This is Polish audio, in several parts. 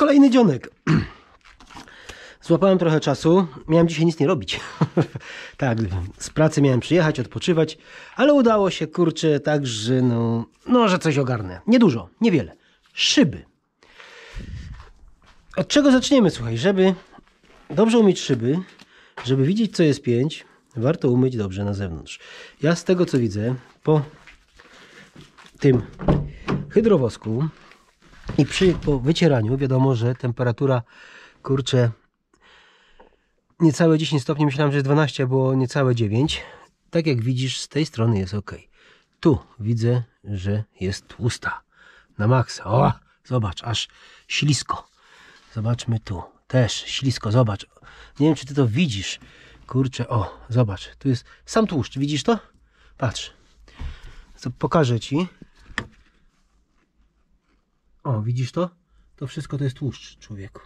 Kolejny dzionek. Złapałem trochę czasu, miałem dzisiaj nic nie robić. Tak, z pracy miałem przyjechać, odpoczywać, ale udało się, kurczę, tak, że no, że coś ogarnę. Niedużo, niewiele. Szyby. Od czego zaczniemy, słuchaj? Żeby dobrze umyć szyby, żeby widzieć, co jest pięć, warto umyć dobrze na zewnątrz. Ja z tego, co widzę, po tym hydrowosku i po wycieraniu, wiadomo, że temperatura, kurczę, niecałe 10 stopni, myślałem, że 12, było niecałe 9. Tak jak widzisz, z tej strony jest ok. Tu widzę, że jest tłusta. Na maksa. O, zobacz, aż ślisko. Zobaczmy tu. Też ślisko, zobacz. Nie wiem, czy ty to widzisz. Kurczę, o, zobacz. Tu jest sam tłuszcz. Widzisz to? Patrz. Pokażę ci. O, widzisz to? To wszystko to jest tłuszcz, człowieku.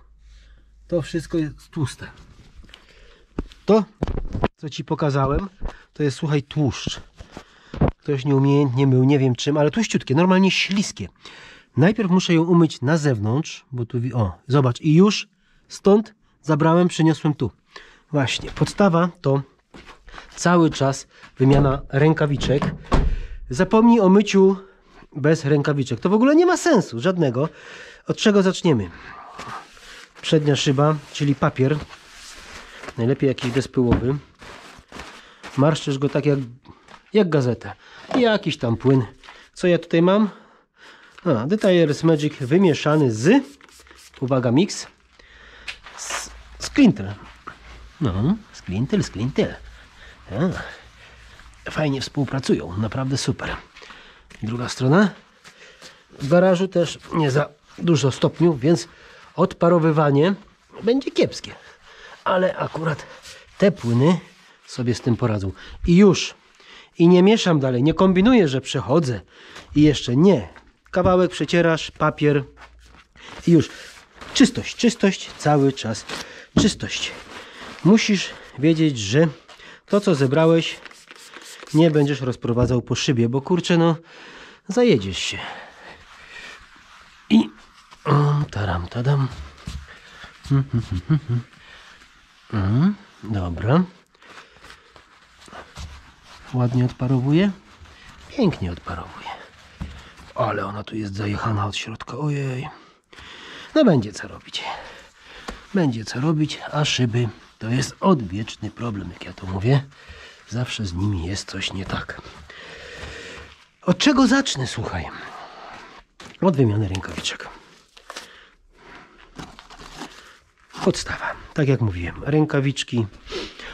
To wszystko jest tłuste. To, co ci pokazałem, to jest, słuchaj, tłuszcz. Ktoś nieumiejętnie mył, nie wiem czym, ale tłuściutkie, normalnie śliskie. Najpierw muszę ją umyć na zewnątrz, bo tu, o, zobacz, i już stąd zabrałem, przyniosłem tu. Właśnie, podstawa to cały czas wymiana rękawiczek. Zapomnij o myciu bez rękawiczek. To w ogóle nie ma sensu żadnego. Od czego zaczniemy? Przednia szyba, czyli papier. Najlepiej jakiś bezpyłowy. Marszczysz go tak jak gazetę. I jakiś tam płyn. Co ja tutaj mam? A, Detailer's Magic wymieszany z, uwaga, mix, sklintel. No, sklintel. Fajnie współpracują, naprawdę super. Druga strona. W garażu też nie za dużo stopniów, więc odparowywanie będzie kiepskie. Ale akurat te płyny sobie z tym poradzą. I już. I nie mieszam dalej. Nie kombinuję, że przechodzę. I jeszcze nie. Kawałek przecierasz, papier. I już. Czystość. Czystość. Cały czas. Czystość. Musisz wiedzieć, że to, co zebrałeś, nie będziesz rozprowadzał po szybie. Bo kurczę, no, zajedziesz się. I... taram, tadam. Dobra. Ładnie odparowuje. Pięknie odparowuje. Ale ona tu jest zajechana od środka. Ojej. No będzie co robić. Będzie co robić, a szyby to jest odwieczny problem, jak ja to mówię. Zawsze z nimi jest coś nie tak. Od czego zacznę, słuchaj? Od wymiany rękawiczek. Podstawa, tak jak mówiłem, rękawiczki.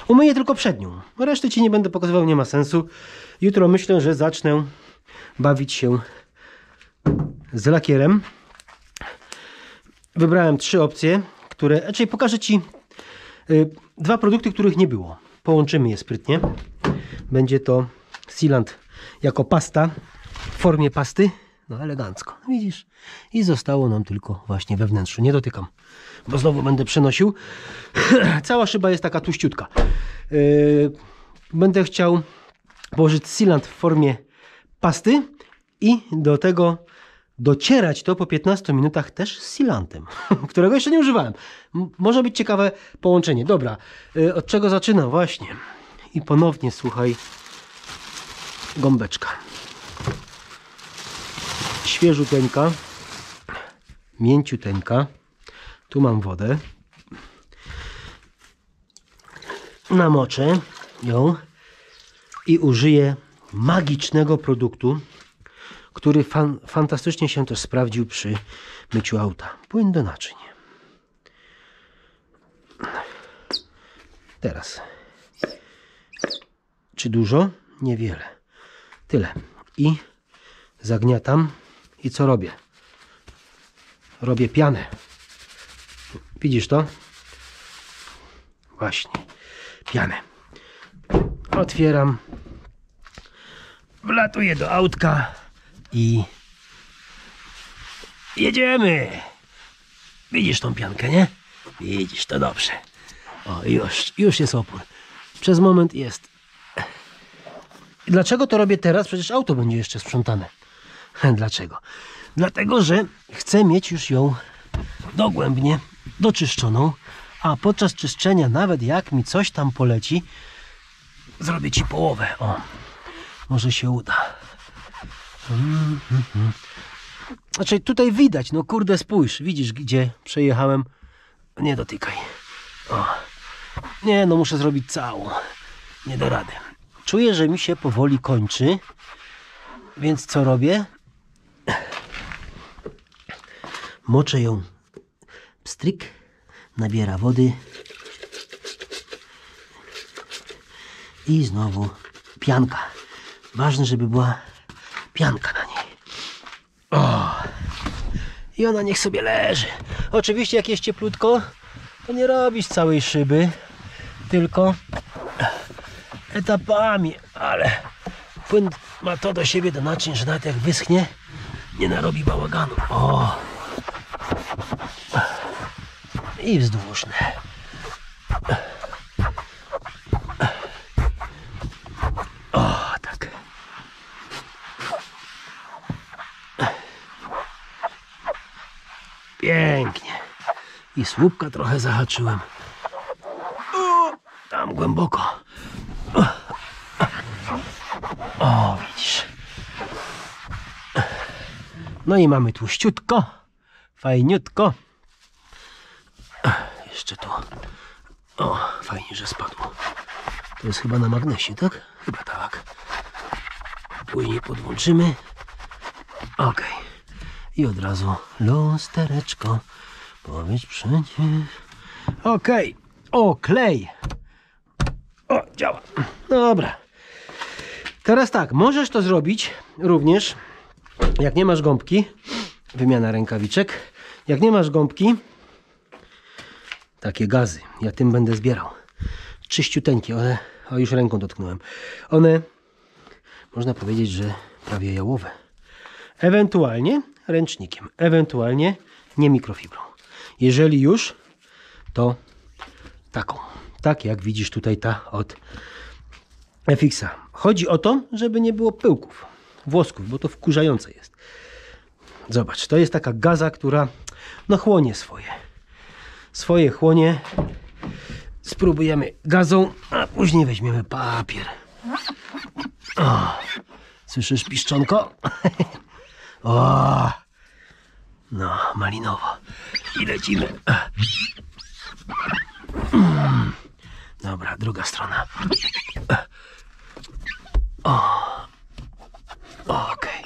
Umyję tylko przednią, reszty ci nie będę pokazywał, nie ma sensu. Jutro myślę, że zacznę bawić się z lakierem. Wybrałem 3 opcje, które, raczej pokażę ci 2 produkty, których nie było. Połączymy je sprytnie. Będzie to sealant jako pasta, w formie pasty. No elegancko, widzisz? I zostało nam tylko właśnie we wnętrzu. Nie dotykam, bo znowu będę przenosił. Cała szyba jest taka tłuściutka. Będę chciał położyć sealant w formie pasty i do tego docierać to po 15 minutach też z sealantem, którego jeszcze nie używałem. Może być ciekawe połączenie. Dobra, od czego zaczynam? Właśnie. I ponownie, słuchaj, gąbeczka. Świeżuteńka, mięciuteńka. Tu mam wodę. Namoczę ją i użyję magicznego produktu, który fantastycznie się też sprawdził przy myciu auta. Płyn do naczyń. Teraz. Czy dużo? Niewiele. Tyle. I zagniatam. I co robię? Robię pianę. Widzisz to? Właśnie. Pianę. Otwieram. Wlatuję do autka i jedziemy. Widzisz tą piankę, nie? Widzisz, to dobrze. O, już jest opór. Przez moment jest. I dlaczego to robię teraz? Przecież auto będzie jeszcze sprzątane. Dlaczego? Dlatego, że chcę mieć już ją dogłębnie doczyszczoną, a podczas czyszczenia, nawet jak mi coś tam poleci, zrobię ci połowę. O, może się uda. Znaczy tutaj widać, no kurde, spójrz, widzisz gdzie przejechałem? Nie dotykaj. O. Nie, no muszę zrobić całą. Nie da rady. Czuję, że mi się powoli kończy, więc co robię? Moczę ją. Pstryk, nabiera wody i znowu pianka. Ważne, żeby była pianka na niej. O. I ona niech sobie leży. Oczywiście jak jest cieplutko, to nie robisz całej szyby, tylko etapami, ale płyn ma to do siebie, do naczyń, że nawet jak wyschnie, nie narobi bałaganu. O. I wzdłużne. O, tak. Pięknie. I słupka trochę zahaczyłem. O, tam głęboko. O, widzisz. No i mamy tłuściutko, fajniutko. Jeszcze tu. O, fajnie, że spadło. To jest chyba na magnesie, tak? Chyba tak. Później podłączymy. Ok. I od razu lustereczko. Powiedz przecież. Ok. O, klej. O, działa. Dobra. Teraz tak, możesz to zrobić również, jak nie masz gąbki. Wymiana rękawiczek. Jak nie masz gąbki, takie gazy, ja tym będę zbierał. Czyściuteńkie, one, o już ręką dotknąłem. One, można powiedzieć, że prawie jałowe. Ewentualnie ręcznikiem, ewentualnie nie mikrofibrą. Jeżeli już, to taką. Tak jak widzisz tutaj ta od Efixa. Chodzi o to, żeby nie było pyłków, włosków, bo to wkurzające jest. Zobacz, to jest taka gaza, która no chłonie swoje chłonie. Spróbujemy gazą, a później weźmiemy papier. O, słyszysz piszczonko? O, no malinowo. I lecimy. Dobra, druga strona. O, okej.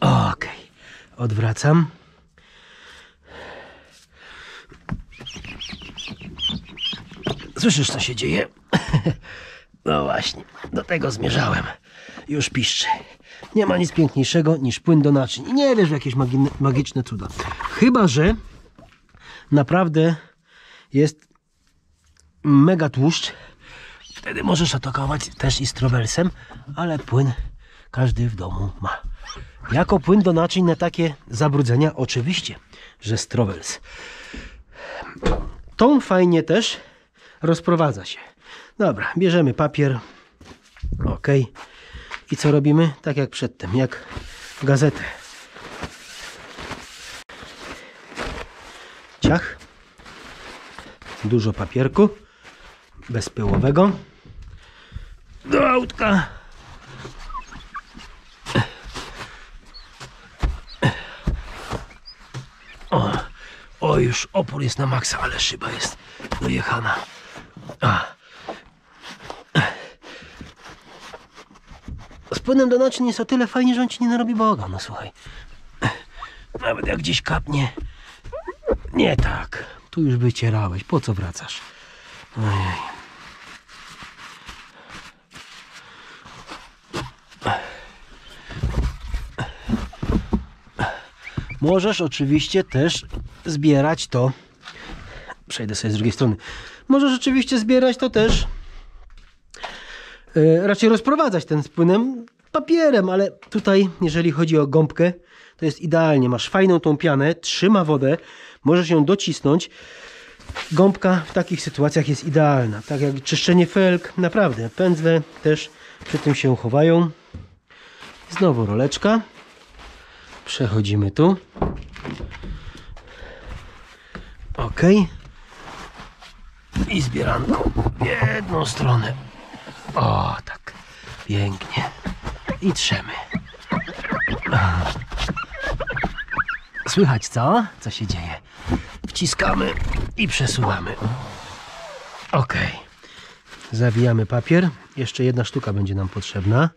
Okej. Odwracam. Słyszysz, co się dzieje? No właśnie, do tego zmierzałem. Już piszczy. Nie ma nic piękniejszego niż płyn do naczyń. I nie wiesz, jakieś magiczne cuda. Chyba że naprawdę jest mega tłuszcz. Wtedy możesz atakować też i strowersem, ale płyn każdy w domu ma. Jako płyn do naczyń na takie zabrudzenia oczywiście, że strowels. Tą fajnie też rozprowadza się. Dobra, bierzemy papier. Ok. I co robimy? Tak jak przedtem, jak gazetę. Ciach. Dużo papierku. Bezpyłowego. Do autka. O, już opór jest na maksa, ale szyba jest dojechana. Z płynem do naczyń jest o tyle fajnie, że on ci nie narobi bałaganu, no słuchaj. Nawet jak gdzieś kapnie. Nie tak. Tu już wycierałeś, po co wracasz? Ojej. Możesz oczywiście też zbierać to. Przejdę sobie z drugiej strony. Możesz oczywiście zbierać to też. Raczej rozprowadzać ten z płynem papierem, ale tutaj, jeżeli chodzi o gąbkę, to jest idealnie. Masz fajną tą pianę, trzyma wodę, możesz ją docisnąć. Gąbka w takich sytuacjach jest idealna. Tak jak czyszczenie felk, naprawdę. Pędzle też przy tym się chowają. Znowu roleczka. Przechodzimy tu. Ok. I zbieranką w jedną stronę. O, tak. Pięknie. I trzemy. Słychać co? Co się dzieje? Wciskamy i przesuwamy. Ok. Zawijamy papier. Jeszcze jedna sztuka będzie nam potrzebna.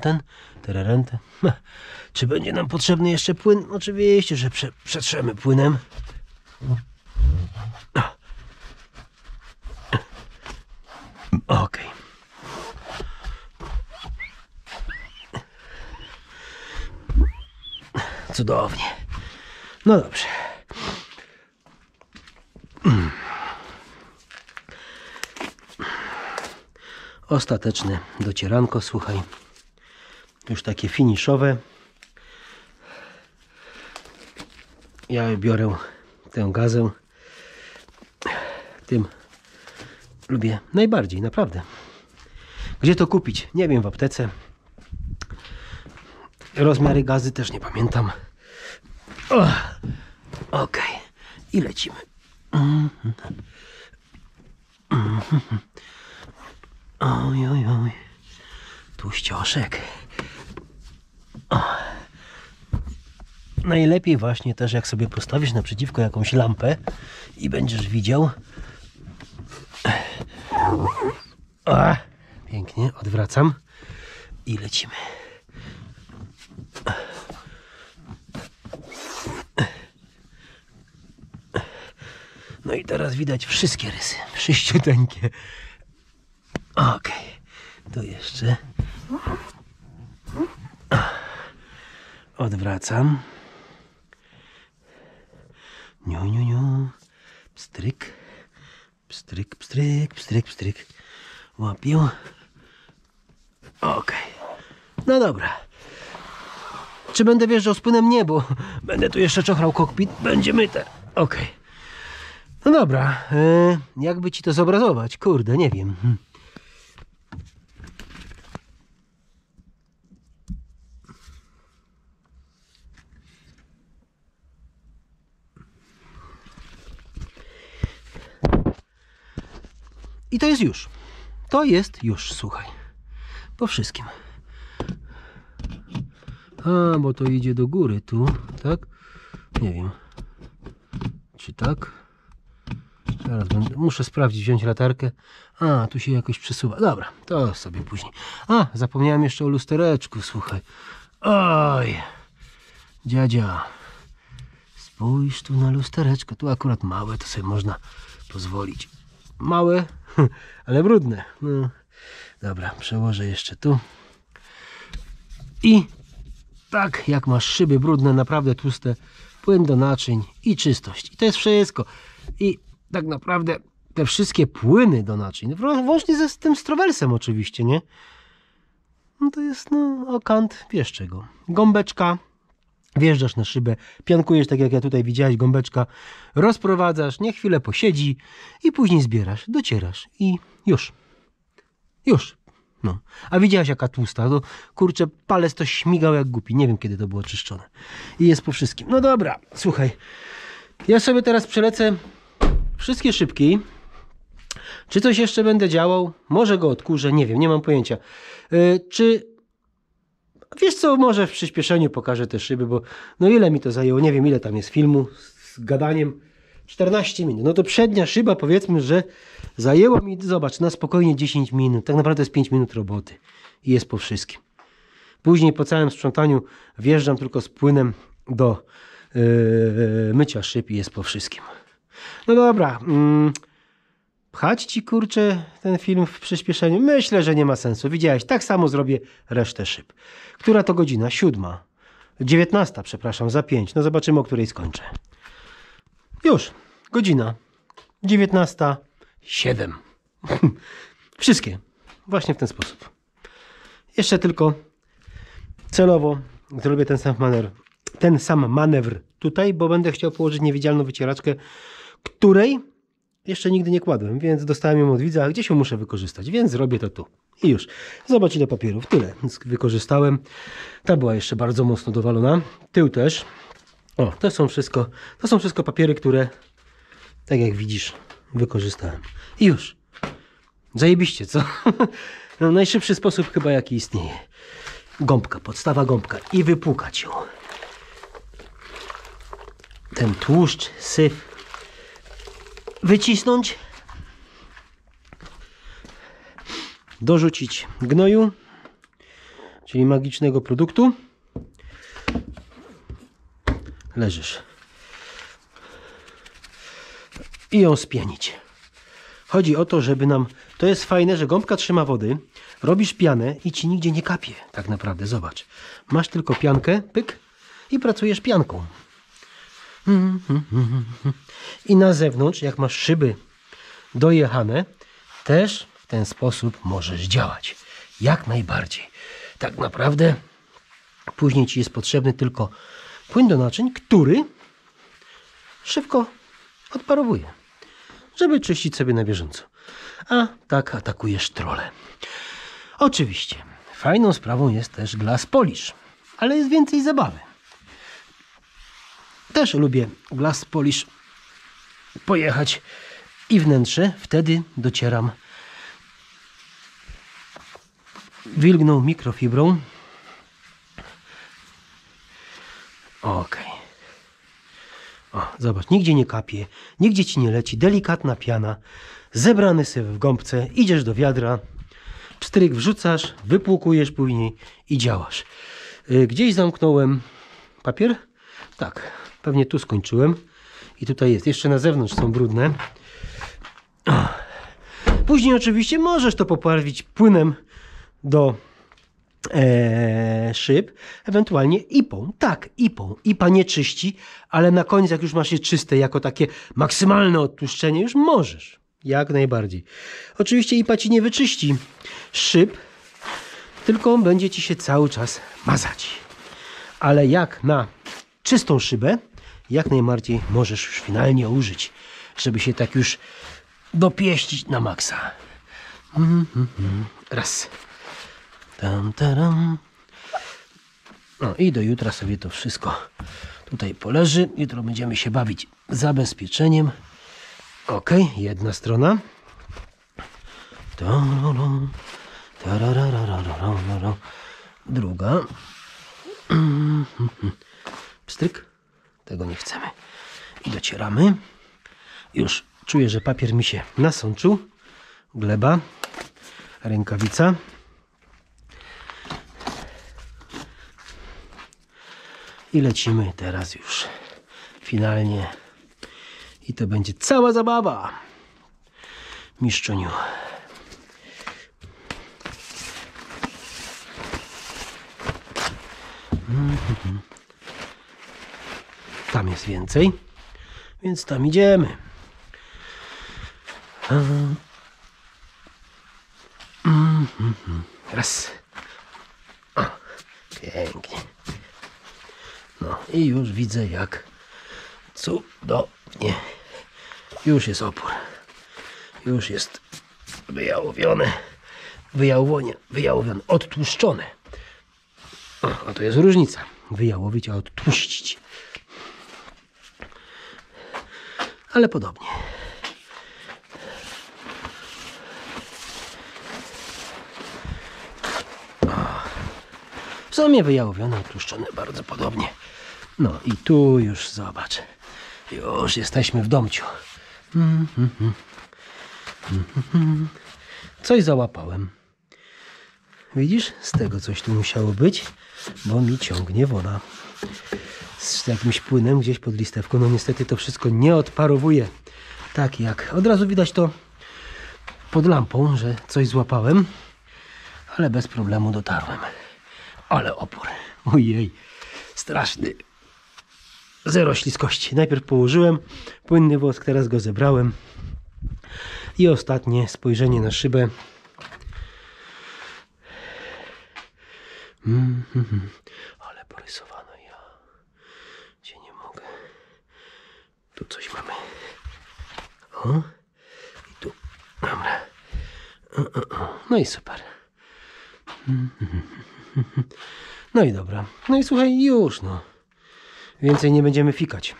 Ten. Czy będzie nam potrzebny jeszcze płyn? Oczywiście, że przetrzemy płynem. Ok. Cudownie. No dobrze. Ostateczne docieranko, słuchaj. Już takie finiszowe. Ja biorę tę gazę. Tym lubię najbardziej, naprawdę. Gdzie to kupić? Nie wiem, w aptece. Rozmiary gazy też nie pamiętam. Ok. I lecimy. Oj, oj, oj. Tłuścioszek. Najlepiej właśnie też, jak sobie postawisz naprzeciwko jakąś lampę i będziesz widział. A, pięknie, odwracam i lecimy. No i teraz widać wszystkie rysy, sześciuteńkie. Ok, tu jeszcze. Odwracam. Niu, niu, niu. Pstryk. Pstryk, pstryk, pstryk, pstryk. Łapię. Ok. No dobra. Czy będę wjeżdżał z płynem? Nie, bo będę tu jeszcze czochrał kokpit. Będzie myte. Ok. No dobra. Jakby ci to zobrazować? Kurde, nie wiem. I to jest już. To jest już, słuchaj. Po wszystkim. A, bo to idzie do góry tu, tak? Nie wiem. Czy tak? Teraz będę, muszę sprawdzić, wziąć latarkę. A, tu się jakoś przesuwa. Dobra, to sobie później. A, zapomniałem jeszcze o lustereczku, słuchaj. Oj, dziadzia. Spójrz tu na lustereczko. Tu akurat małe, to sobie można pozwolić. Małe, ale brudne. No. Dobra, przełożę jeszcze tu. I tak jak masz szyby brudne, naprawdę tłuste, płyn do naczyń i czystość. I to jest wszystko. I tak naprawdę te wszystkie płyny do naczyń, włącznie z tym strowersem oczywiście, nie? No to jest, no, okant, wiesz czego. Gąbeczka. Wjeżdżasz na szybę, piankujesz, tak jak ja tutaj widziałeś, gąbeczka, rozprowadzasz, niech chwilę posiedzi i później zbierasz, docierasz i już. Już. No. A widziałaś jaka tłusta, to kurczę, palec to śmigał jak głupi, nie wiem kiedy to było czyszczone. I jest po wszystkim. No dobra, słuchaj, ja sobie teraz przelecę wszystkie szybki. Czy coś jeszcze będę działał? Może go odkurzę, nie wiem, nie mam pojęcia. Wiesz co, może w przyspieszeniu pokażę te szyby, bo no ile mi to zajęło, nie wiem ile tam jest filmu z gadaniem, 14 minut, no to przednia szyba powiedzmy, że zajęła mi, zobacz, na spokojnie 10 minut, tak naprawdę jest 5 minut roboty i jest po wszystkim. Później po całym sprzątaniu wjeżdżam tylko z płynem do mycia szyb i jest po wszystkim. No dobra, pchać ci kurczę ten film w przyspieszeniu? Myślę, że nie ma sensu. Widziałeś, tak samo zrobię resztę szyb. Która to godzina? 7. 19, przepraszam, za 5. No zobaczymy, o której skończę. Już, godzina 19:07. Wszystkie. Właśnie w ten sposób. Jeszcze tylko celowo zrobię ten sam manewr tutaj, bo będę chciał położyć niewidzialną wycieraczkę, której jeszcze nigdy nie kładłem, więc dostałem ją od widza, a gdzieś ją muszę wykorzystać, więc zrobię to tu. I już. Zobacz ile papierów. Tyle wykorzystałem. Ta była jeszcze bardzo mocno dowalona. Tył też. O, to są wszystko papiery, które, tak jak widzisz, wykorzystałem. I już. Zajebiście, co? No, najszybszy sposób chyba jaki istnieje. Gąbka, podstawa gąbka i wypłukać ją. Ten tłuszcz, syf wycisnąć, dorzucić gnoju, czyli magicznego produktu. Leżysz. I ją spienić. Chodzi o to, żeby nam... To jest fajne, że gąbka trzyma wody, robisz pianę i ci nigdzie nie kapie. Tak naprawdę, zobacz. Masz tylko piankę, pyk, i pracujesz pianką. I na zewnątrz, jak masz szyby dojechane, też w ten sposób możesz działać. Jak najbardziej. Tak naprawdę później ci jest potrzebny tylko płyn do naczyń, który szybko odparowuje, żeby czyścić sobie na bieżąco. A tak atakujesz trolle. Oczywiście fajną sprawą jest też Glass Polish, ale jest więcej zabawy. Też lubię Glass Polish pojechać i wnętrze, wtedy docieram wilgną mikrofibrą. Ok. O, zobacz, nigdzie nie kapie, nigdzie ci nie leci, delikatna piana, zebrany syf w gąbce, idziesz do wiadra, pstryk wrzucasz, wypłukujesz później i działasz. Gdzieś zamknąłem papier? Tak, pewnie tu skończyłem i tutaj jest, jeszcze na zewnątrz są brudne. Później oczywiście możesz to poprawić płynem do szyb, ewentualnie ipą. Tak, ipą. Ipa nie czyści, ale na koniec, jak już masz je czyste, jako takie maksymalne odtłuszczenie, już możesz. Jak najbardziej. Oczywiście ipa ci nie wyczyści szyb, tylko będzie ci się cały czas mazać. Ale jak na czystą szybę, jak najbardziej możesz już finalnie użyć, żeby się tak już dopieścić na maksa. Raz. Tam, taram. No i do jutra sobie to wszystko tutaj poleży. Jutro będziemy się bawić zabezpieczeniem. Ok, jedna strona. Druga. Pstryk. Tego nie chcemy. I docieramy. Już czuję, że papier mi się nasączył. Gleba. Rękawica. I lecimy teraz już finalnie. I to będzie cała zabawa. Miszczuniu. Tam jest więcej, więc tam idziemy. Raz. O, pięknie. No i już widzę jak cudownie. Już jest opór. Już jest wyjałowione. Wyjałowione, odtłuszczone. O, a to jest różnica. Wyjałowić, a odtłuścić. Ale podobnie. O, w sumie wyjałowione, odtłuszczone bardzo podobnie. No i tu już zobacz. Już jesteśmy w domciu. Coś załapałem. Widzisz? Z tego coś tu musiało być, bo mi ciągnie woda. Z jakimś płynem gdzieś pod listewką. No niestety to wszystko nie odparowuje. Tak jak od razu widać to pod lampą, że coś złapałem, ale bez problemu dotarłem. Ale opór. Ojej. Straszny. Zero śliskości. Najpierw położyłem płynny wosk, teraz go zebrałem. I ostatnie spojrzenie na szybę. Ale porysowano, ja cię nie mogę. Tu coś mamy. O. I tu. Dobra. No i super. No i dobra. No i słuchaj, już no. Więcej nie będziemy fikać.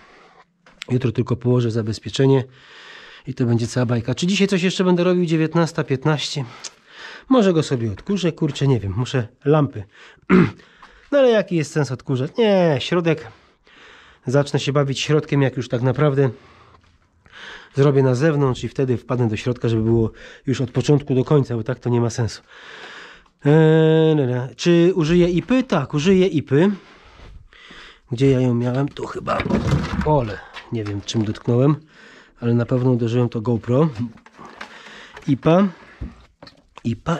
Jutro tylko położę zabezpieczenie i to będzie cała bajka. Czy dzisiaj coś jeszcze będę robił? 19:15. Może go sobie odkurzę. Kurczę, nie wiem. Muszę lampy. No ale jaki jest sens odkurzać? Nie, środek. Zacznę się bawić środkiem, jak już tak naprawdę zrobię na zewnątrz i wtedy wpadnę do środka, żeby było już od początku do końca, bo tak to nie ma sensu. Czy użyję IPy? Tak, użyję IPy. Gdzie ja ją miałem? Tu chyba pole. Nie wiem, czym dotknąłem, ale na pewno uderzyłem to GoPro.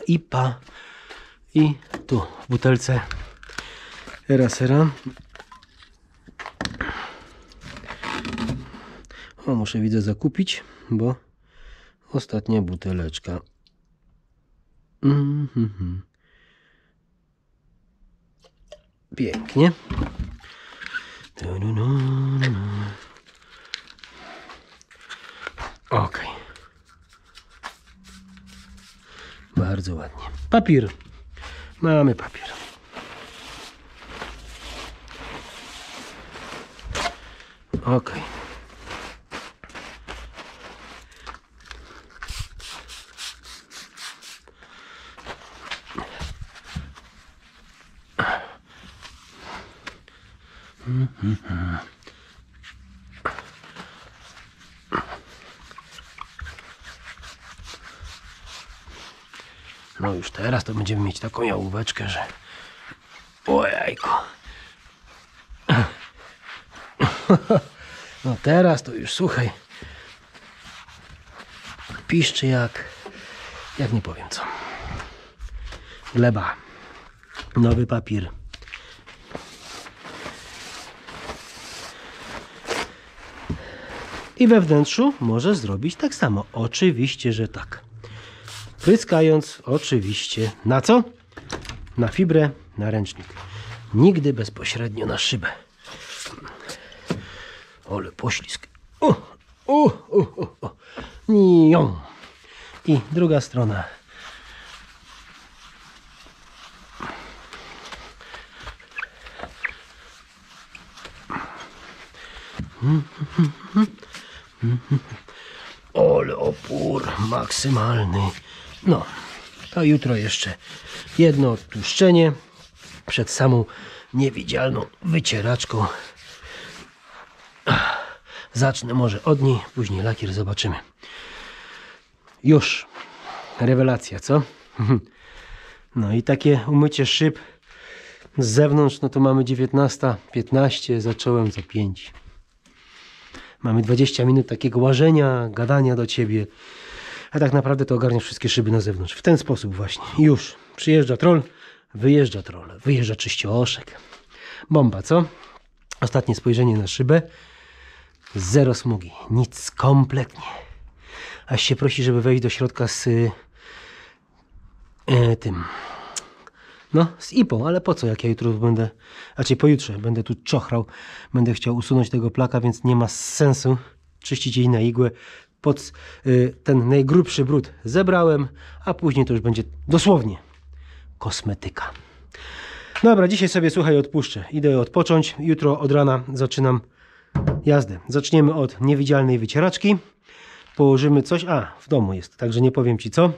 IPA. I tu w butelce. Era. O, muszę widzę zakupić, bo ostatnia buteleczka. Pięknie. Ok. Bardzo ładnie. Papier. Mamy papier. Ok. No już teraz to będziemy mieć taką jałóweczkę, że... Ojejko. No teraz to już, słuchaj, piszczy jak nie powiem co. Gleba. Nowy papier. I we wnętrzu możesz zrobić tak samo. Oczywiście, że tak. Pryskając oczywiście na co? Na fibrę, na ręcznik. Nigdy bezpośrednio na szybę. Ole poślizg. I druga strona. Ole opór maksymalny. No, to jutro jeszcze jedno odtłuszczenie przed samą niewidzialną wycieraczką. Zacznę może od niej, później lakier zobaczymy. Już. Rewelacja, co? No i takie umycie szyb z zewnątrz, no to mamy 19:15, zacząłem za 5. Mamy 20 minut takiego łażenia, gadania do ciebie. A tak naprawdę to ogarniasz wszystkie szyby na zewnątrz. W ten sposób właśnie. Już. Przyjeżdża troll, wyjeżdża troll. Wyjeżdża czyścioszek. Bomba, co? Ostatnie spojrzenie na szybę. Zero smugi. Nic. Kompletnie. Aż się prosi, żeby wejść do środka z tym. No, z IPą, ale po co, jak ja jutro będę, raczej pojutrze będę tu czochrał, będę chciał usunąć tego plaka, więc nie ma sensu czyścić jej na igłę. Pod ten najgrubszy brud zebrałem, a później to już będzie dosłownie kosmetyka. Dobra, dzisiaj sobie, słuchaj, odpuszczę. Idę odpocząć, jutro od rana zaczynam jazdę. Zaczniemy od niewidzialnej wycieraczki. Położymy coś, w domu jest, także nie powiem ci co.